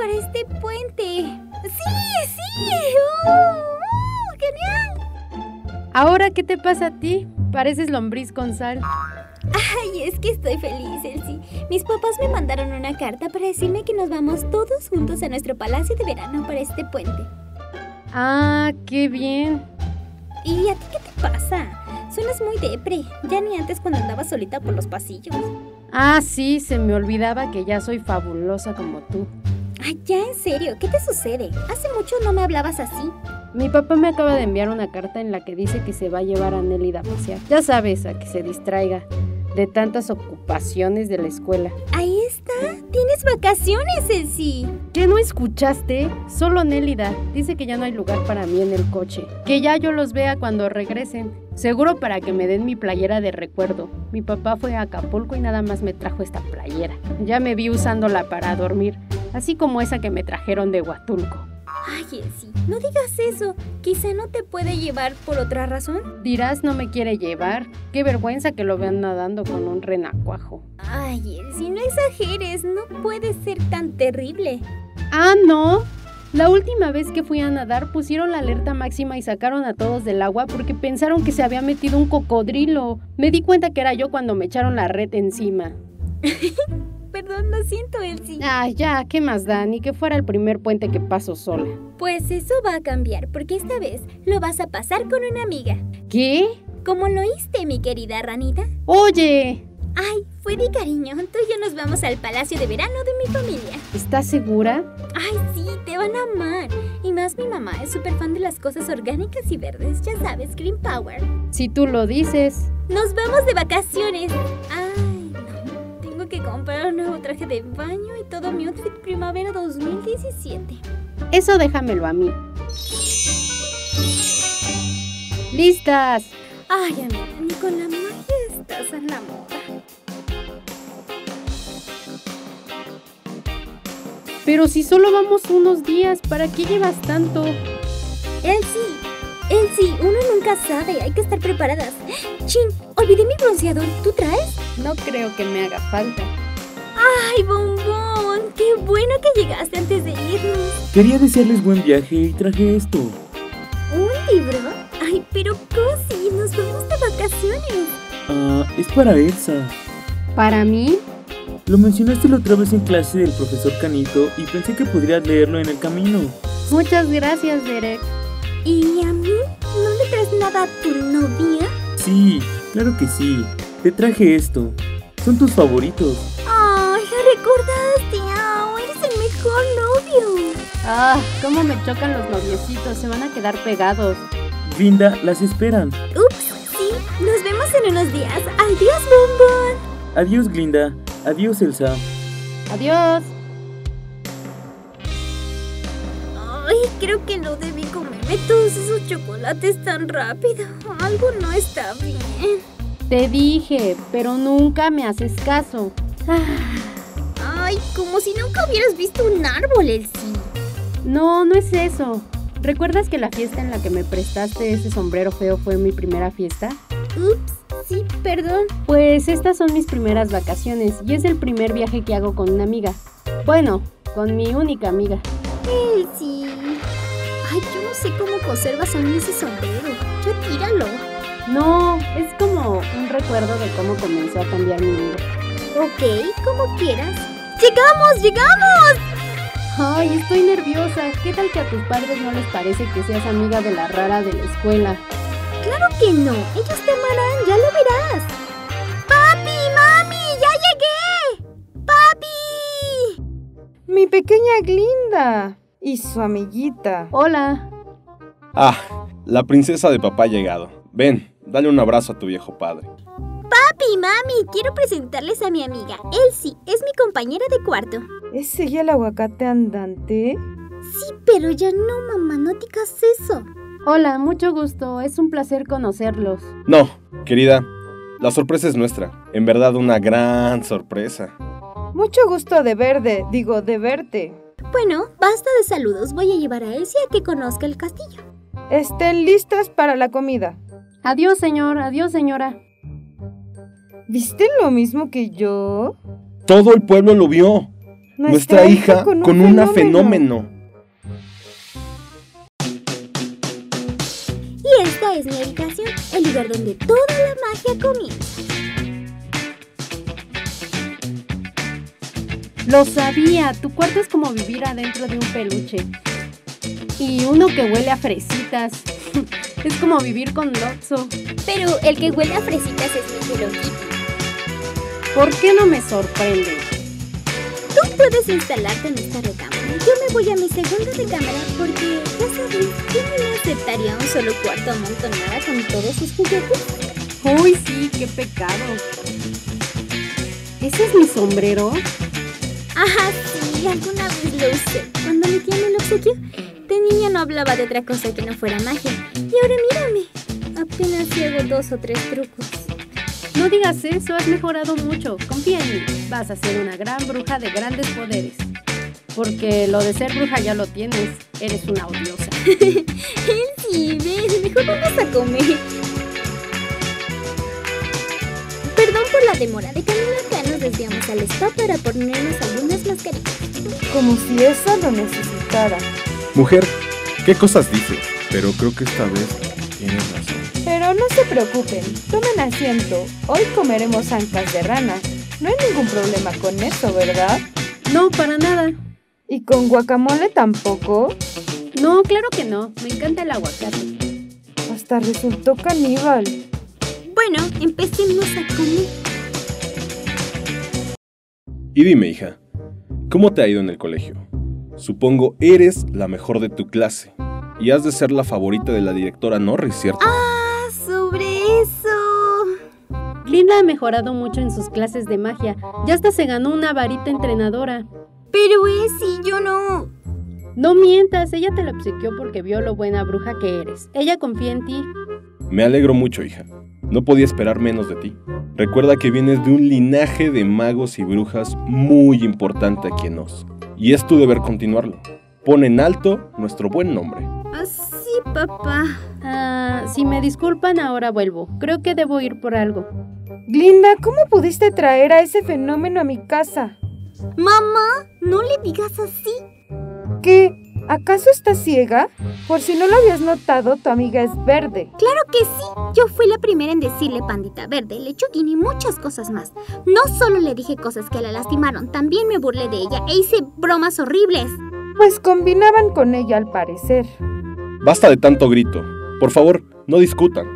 para este puente. ¡Sí, sí! ¡Oh, genial! ¿Ahora qué te pasa a ti? Pareces lombriz con sal. Ay, es que estoy feliz, Elsie. Mis papás me mandaron una carta para decirme que nos vamos todos juntos a nuestro palacio de verano para este puente. Ah, qué bien. ¿Y a ti qué te pasa? Suenas muy depre, ya ni antes cuando andabas solita por los pasillos. Ah, sí, se me olvidaba que ya soy fabulosa como tú. Ay, ya, en serio, ¿qué te sucede? Hace mucho no me hablabas así. Mi papá me acaba de enviar una carta en la que dice que se va a llevar a Nélida a pasear. Ya sabes, a que se distraiga de tantas ocupaciones de la escuela. Ahí está, tienes vacaciones, Elsie. ¿Qué no escuchaste? Solo Nélida dice que ya no hay lugar para mí en el coche. Que ya yo los vea cuando regresen. Seguro para que me den mi playera de recuerdo. Mi papá fue a Acapulco y nada más me trajo esta playera. Ya me vi usándola para dormir, así como esa que me trajeron de Huatulco. Ay, Elsie, no digas eso. Quizá no te puede llevar por otra razón. Dirás, no me quiere llevar. Qué vergüenza que lo vean nadando con un renacuajo. Ay, Elsie, no exageres. No puede ser tan terrible. Ah, ¿no? La última vez que fui a nadar pusieron la alerta máxima y sacaron a todos del agua porque pensaron que se había metido un cocodrilo. Me di cuenta que era yo cuando me echaron la red encima. Perdón, lo siento, Elsie. Ah, ya, ¿qué más da? Ni que fuera el primer puente que paso sola. Pues eso va a cambiar, porque esta vez lo vas a pasar con una amiga. ¿Qué? ¿Cómo lo oíste, mi querida ranita? ¡Oye! Ay, fue de cariño. Tú y yo nos vamos al palacio de verano de mi familia. ¿Estás segura? Ay, sí, te van a amar. Y más mi mamá es súper fan de las cosas orgánicas y verdes. Ya sabes, Green Power. Si tú lo dices. ¡Nos vamos de vacaciones! Ay, que comprar un nuevo traje de baño y todo mi outfit primavera 2017. Eso déjamelo a mí. ¡Listas! Ay, amiga, ni con la magia estás en la moda. Pero si solo vamos unos días, ¿para qué llevas tanto? Elsie, uno nunca sabe, hay que estar preparadas. ¡Chin! Olvidé mi bronceador, ¿tú traes? No creo que me haga falta. ¡Ay, Bombón! ¡Qué bueno que llegaste antes de irnos! Quería desearles buen viaje y traje esto. ¿Un libro? ¡Ay, pero Cosi! ¡Nos vamos de vacaciones! Ah, es para Elsa. ¿Para mí? Lo mencionaste la otra vez en clase del profesor Canito y pensé que podrías leerlo en el camino. Muchas gracias, Derek. ¿Y a mí? ¿No le traes nada a tu novia? Sí, claro que sí. Te traje esto. Son tus favoritos. ¡Ay, lo recordaste! ¡Oh, eres el mejor novio! ¡Ah, cómo me chocan los noviecitos! Se van a quedar pegados. Glinda, las esperan. Ups, sí. Nos vemos en unos días. ¡Adiós, Bombón! Adiós, Glinda. Adiós, Elsa. Adiós. Creo que no debí comerme todos esos chocolates tan rápido. Algo no está bien. Te dije, pero nunca me haces caso. Ay, como si nunca hubieras visto un árbol, Elsie. No, no es eso. ¿Recuerdas que la fiesta en la que me prestaste ese sombrero feo fue mi primera fiesta? Ups, sí, perdón. Pues estas son mis primeras vacaciones y es el primer viaje que hago con una amiga. Bueno, con mi única amiga. Elsie. Ay, yo no sé cómo conservas aún ese sombrero. Ya tíralo. No, es como un recuerdo de cómo comenzó a cambiar mi vida. Ok, como quieras. ¡Llegamos, llegamos! Ay, estoy nerviosa. ¿Qué tal que a tus padres no les parece que seas amiga de la rara de la escuela? ¡Claro que no! Ellos te amarán, ya lo verás. ¡Papi, mami! ¡Ya llegué! ¡Papi! ¡Mi pequeña Glinda! Y su amiguita. Hola. Ah, la princesa de papá ha llegado. Ven, dale un abrazo a tu viejo padre. Papi, mami, quiero presentarles a mi amiga Elsie, es mi compañera de cuarto. ¿Es ella el aguacate andante? Sí, pero ya no, mamá, no digas eso. Hola, mucho gusto, es un placer conocerlos. No, querida, la sorpresa es nuestra. En verdad, una gran sorpresa. Mucho gusto de verte. Bueno, basta de saludos, voy a llevar a Elsie a que conozca el castillo. Estén listas para la comida. Adiós, señor, adiós, señora. ¿Viste lo mismo que yo? Todo el pueblo lo vio. nuestra hija con un fenómeno. Y esta es mi habitación, el lugar donde toda la magia comienza. Lo sabía, tu cuarto es como vivir adentro de un peluche. Y uno que huele a fresitas. Es como vivir con Lotso. Pero el que huele a fresitas es mi Hello Kitty. ¿Por qué no me sorprende? Tú puedes instalarte en esta recámara. Yo me voy a mi segunda recámara porque, ya sabes, yo no aceptaría un solo cuarto amontonada con todos sus juguetes. Uy, sí, qué pecado. ¿Ese es mi sombrero? Ajá, sí, alguna vez lo usé. Cuando mi tía me lo obsequió, de niña no hablaba de otra cosa que no fuera magia. Y ahora mírame, apenas llevo 2 o 3 trucos. No digas eso, has mejorado mucho. Confía en mí, vas a ser una gran bruja de grandes poderes. Porque lo de ser bruja ya lo tienes, eres una odiosa. Sí, ves, mejor vamos a comer. Perdón por la demora, de camino acá nos desviamos al spa para ponernos algunas mascaritas. Como si eso lo necesitara. Mujer, ¿qué cosas dices? Pero creo que esta vez tienes razón. Pero no se preocupen, tomen asiento. Hoy comeremos ancas de rana. No hay ningún problema con eso, ¿verdad? No, para nada. ¿Y con guacamole tampoco? No, claro que no. Me encanta el aguacate. Hasta resultó caníbal. Bueno, empecemos a comer. Y dime, hija, ¿cómo te ha ido en el colegio? Supongo eres la mejor de tu clase y has de ser la favorita de la directora Norris, ¿cierto? ¡Ah, sobre eso! Glinda ha mejorado mucho en sus clases de magia. Ya hasta se ganó una varita entrenadora. Pero es y yo no. No mientas, ella te la obsequió porque vio lo buena bruja que eres. Ella confía en ti. Me alegro mucho, hija. No podía esperar menos de ti. Recuerda que vienes de un linaje de magos y brujas muy importante aquí en Oz. Y es tu deber continuarlo. Pon en alto nuestro buen nombre. Ah, sí, papá. Si me disculpan, ahora vuelvo. Creo que debo ir por algo. Glinda, ¿cómo pudiste traer a ese fenómeno a mi casa? Mamá, no le digas así. ¿Qué? ¿Acaso estás ciega? Por si no lo habías notado, tu amiga es verde. ¡Claro que sí! Yo fui la primera en decirle pandita verde, lechuguín y muchas cosas más. No solo le dije cosas que la lastimaron, también me burlé de ella e hice bromas horribles. Pues combinaban con ella al parecer. Basta de tanto grito. Por favor, no discutan.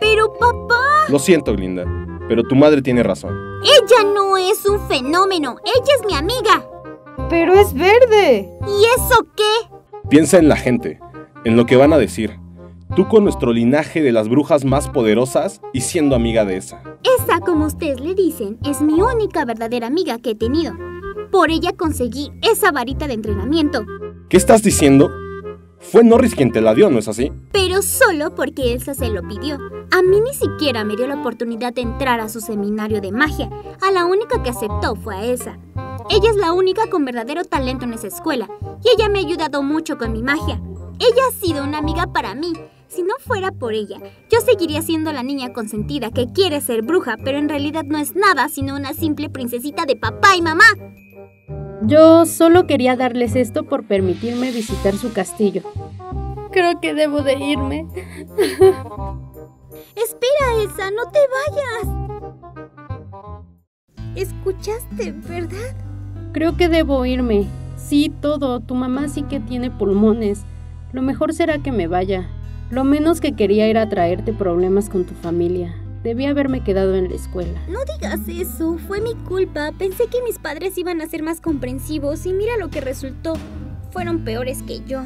¡Pero papá! Lo siento, Glinda, pero tu madre tiene razón. ¡Ella no es un fenómeno! ¡Ella es mi amiga! ¡Pero es verde! ¿Y eso qué? Piensa en la gente, en lo que van a decir. Tú con nuestro linaje de las brujas más poderosas y siendo amiga de esa. Esa, como ustedes le dicen, es mi única verdadera amiga que he tenido. Por ella conseguí esa varita de entrenamiento. ¿Qué estás diciendo? Fue Norris quien te la dio, ¿no es así? Pero solo porque Elsa se lo pidió. A mí ni siquiera me dio la oportunidad de entrar a su seminario de magia. A la única que aceptó fue a Elsa. Ella es la única con verdadero talento en esa escuela, y ella me ha ayudado mucho con mi magia. Ella ha sido una amiga para mí. Si no fuera por ella, yo seguiría siendo la niña consentida que quiere ser bruja, pero en realidad no es nada sino una simple princesita de papá y mamá. Yo solo quería darles esto por permitirme visitar su castillo. Creo que debo de irme. Espera, Elsa, no te vayas. ¿Escuchaste, verdad? Creo que debo irme. Sí, todo. Tu mamá sí que tiene pulmones. Lo mejor será que me vaya. Lo menos que quería era traerte problemas con tu familia. Debí haberme quedado en la escuela. No digas eso. Fue mi culpa. Pensé que mis padres iban a ser más comprensivos y mira lo que resultó. Fueron peores que yo.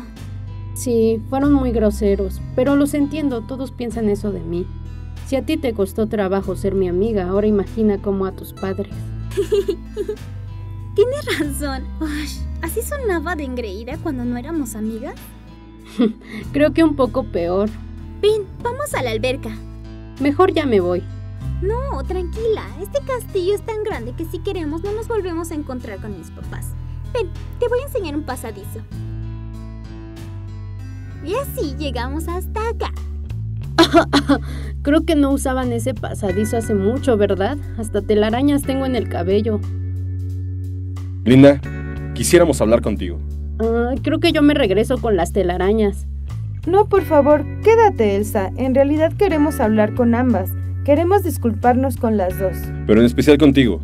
Sí, fueron muy groseros. Pero los entiendo. Todos piensan eso de mí. Si a ti te costó trabajo ser mi amiga, ahora imagina cómo a tus padres. Tienes razón. Uy, ¿así sonaba de engreída cuando no éramos amigas? Creo que un poco peor. Ven, vamos a la alberca. Mejor ya me voy. No, tranquila. Este castillo es tan grande que si queremos no nos volvemos a encontrar con mis papás. Ven, te voy a enseñar un pasadizo. Y así llegamos hasta acá. Creo que no usaban ese pasadizo hace mucho, ¿verdad? Hasta telarañas tengo en el cabello. Glinda, Quisiéramos hablar contigo. Creo que yo me regreso con las telarañas. No, por favor, quédate, Elsa. En realidad queremos hablar con ambas. Queremos disculparnos con las dos. Pero en especial contigo.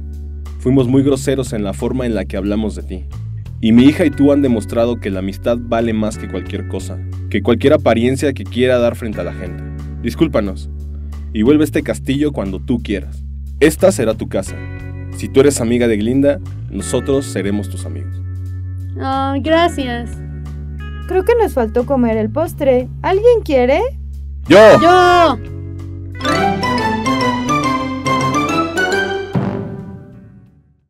Fuimos muy groseros en la forma en la que hablamos de ti. Y mi hija y tú han demostrado que la amistad vale más que cualquier cosa, que cualquier apariencia que quiera dar frente a la gente. Discúlpanos. Y vuelve a este castillo cuando tú quieras. Esta será tu casa. Si tú eres amiga de Glinda, nosotros seremos tus amigos. Ah, gracias. Creo que nos faltó comer el postre. ¿Alguien quiere? ¡Yo! ¡Yo!